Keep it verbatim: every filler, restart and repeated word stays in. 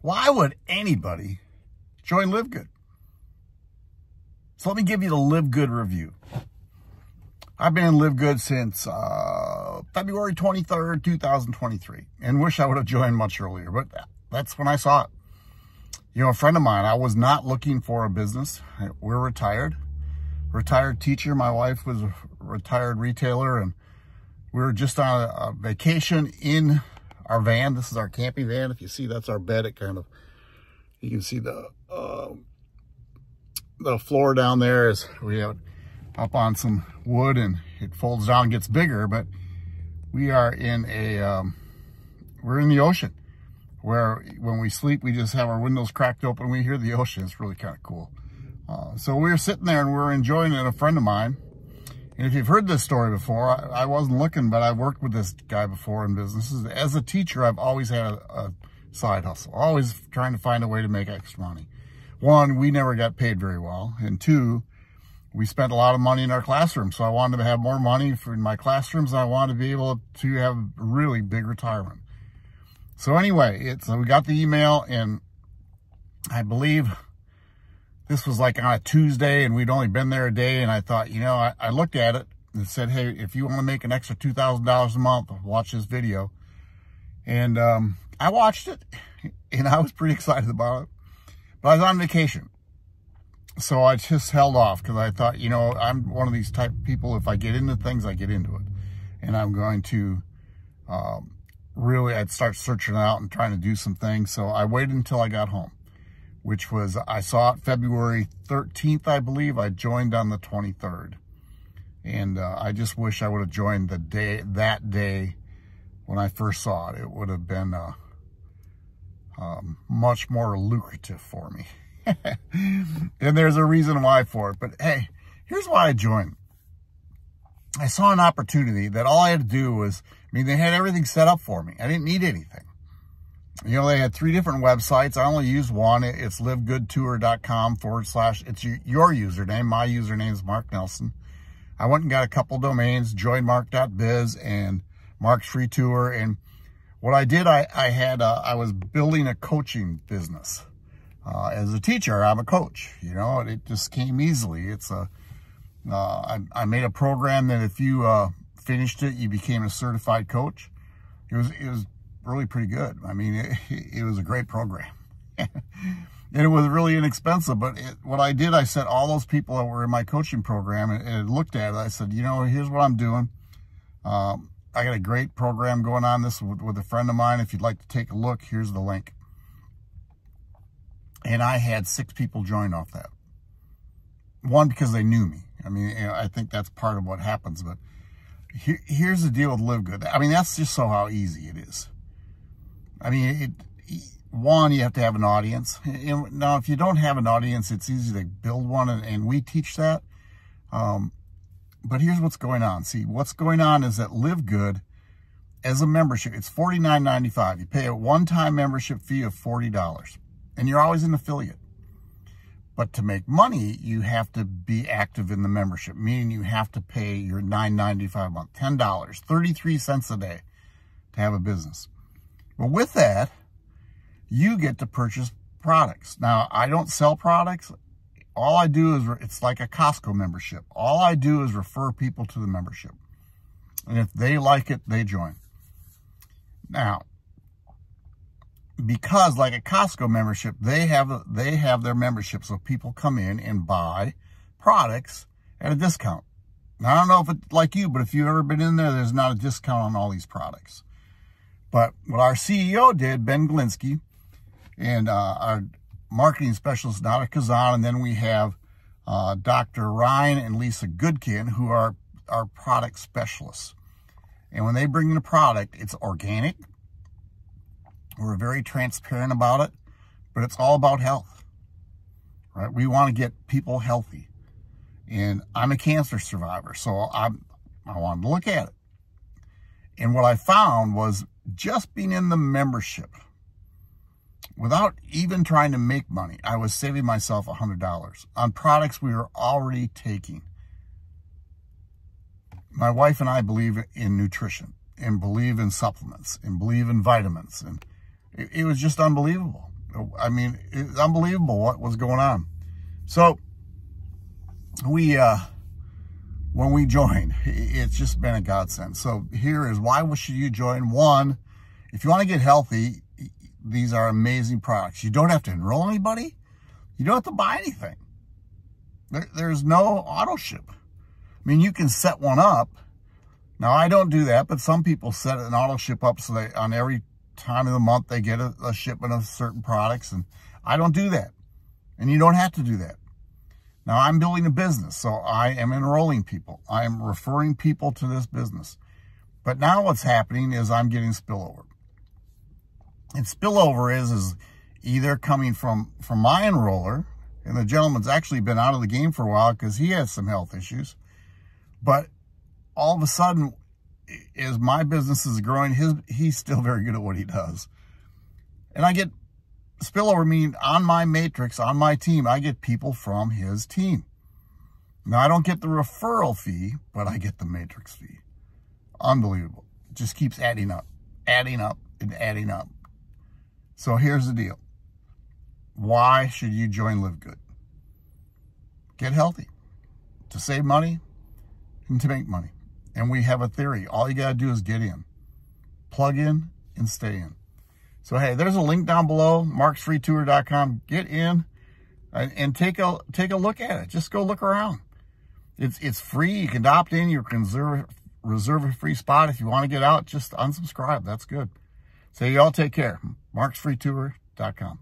Why would anybody join LiveGood? So let me give you the LiveGood review. I've been in LiveGood since uh, February twenty-third, two thousand twenty-three, and wish I would have joined much earlier, but that's when I saw it. You know, a friend of mine, I was not looking for a business. We're retired, retired teacher. My wife was a retired retailer, and we were just on a, a vacation in our van. This is our camping van. If you see, that's our bed. It kind of, you can see the uh, the floor down there is, we have it up on some wood and it folds down and gets bigger, but we are in a, um, we're in the ocean, where when we sleep, we just have our windows cracked open and we hear the ocean. It's really kind of cool. Uh, so we were sitting there and we were enjoying it, a friend of mine. And if you've heard this story before, I, I wasn't looking, but I worked with this guy before in businesses. As a teacher, I've always had a, a side hustle, always trying to find a way to make extra money. One, we never got paid very well. And two, we spent a lot of money in our classroom. So I wanted to have more money for my classrooms. And I wanted to be able to have a really big retirement. So anyway, it's, so we got the email, and I believe this was like on a Tuesday, and we'd only been there a day. And I thought, you know, I, I looked at it and said, hey, if you want to make an extra two thousand dollars a month, watch this video. And um, I watched it, and I was pretty excited about it. But I was on vacation, so I just held off because I thought, you know, I'm one of these type of people, if I get into things, I get into it. And I'm going to, um, really, I'd start searching out and trying to do some things. So I waited until I got home, which was, I saw it February thirteenth, I believe. I joined on the twenty-third. And uh, I just wish I would have joined the day, that day when I first saw it. It would have been, uh, Um, much more lucrative for me. And there's a reason why for it. But hey, here's why I joined. I saw an opportunity that all I had to do was, I mean, they had everything set up for me. I didn't need anything. You know, they had three different websites. I only used one. It's livegoodtour.com forward slash, it's your username. My username is Mark Nelson. I went and got a couple domains, join mark dot biz and Mark's Free Tour. And what I did, I, I had, a, I was building a coaching business. Uh, as a teacher, I'm a coach, you know, and it just came easily. It's a, uh, I, I made a program that if you uh, finished it, you became a certified coach. It was, it was really pretty good. I mean, it, it was a great program. And it was really inexpensive, but it, what I did, I said, all those people that were in my coaching program and, and looked at it, I said, you know, here's what I'm doing. Um, I got a great program going on this with, with a friend of mine. If you'd like to take a look, here's the link. And I had six people join off that. One, because they knew me. I mean, you know, I think that's part of what happens. But here, here's the deal with LiveGood. I mean, that's just so how easy it is. I mean, it, one, you have to have an audience. Now, if you don't have an audience, it's easy to build one, and, and we teach that. Um, But here's what's going on. See, what's going on is that LiveGood, as a membership, it's forty-nine ninety-five. You pay a one-time membership fee of forty dollars, and you're always an affiliate. But to make money, you have to be active in the membership, meaning you have to pay your nine ninety-five a month, ten dollars, thirty-three cents a day to have a business. Well, with that, you get to purchase products. Now, I don't sell products. All I do is, it's like a Costco membership. All I do is refer people to the membership. And if they like it, they join. Now, because like a Costco membership, they have, they have their membership. So people come in and buy products at a discount. Now, I don't know if it's like you, but if you've ever been in there, there's not a discount on all these products. But what our C E O did, Ben Glinski, and uh, our marketing specialist, Nada Kazan, and then we have uh, Doctor Ryan and Lisa Goodkin, who are our product specialists. And when they bring in a product, it's organic. We're very transparent about it, but it's all about health, right? We want to get people healthy. And I'm a cancer survivor, so I'm, I wanted to look at it. And what I found was just being in the membership, without even trying to make money, I was saving myself one hundred dollars on products we were already taking. My wife and I believe in nutrition and believe in supplements and believe in vitamins. And it was just unbelievable. I mean, it's unbelievable what was going on. So we, uh, when we joined, it's just been a godsend. So here is why should you join. One, if you want to get healthy, these are amazing products. You don't have to enroll anybody. You don't have to buy anything. There, there's no auto ship. I mean, you can set one up. Now, I don't do that, but some people set an auto ship up so they, on every time of the month, they get a, a shipment of certain products, and I don't do that. And you don't have to do that. Now, I'm building a business, so I am enrolling people. I am referring people to this business. But now what's happening is I'm getting spillover. And spillover is, is either coming from, from my enroller, and the gentleman's actually been out of the game for a while because he has some health issues, but all of a sudden, as my business is growing, his he's still very good at what he does. And I get spillover, meaning on my matrix, on my team, I get people from his team. Now, I don't get the referral fee, but I get the matrix fee. Unbelievable. It just keeps adding up, adding up, and adding up. So here's the deal. Why should you join LiveGood? Get healthy. To save money and to make money. And we have a theory. All you got to do is get in, plug in, and stay in. So, hey, there's a link down below, marks free tour dot com. Get in and, and take a take a look at it. Just go look around. It's, it's free. You can opt in. You can reserve, reserve a free spot. If you want to get out, just unsubscribe. That's good. So, you all take care. marks free tour dot com.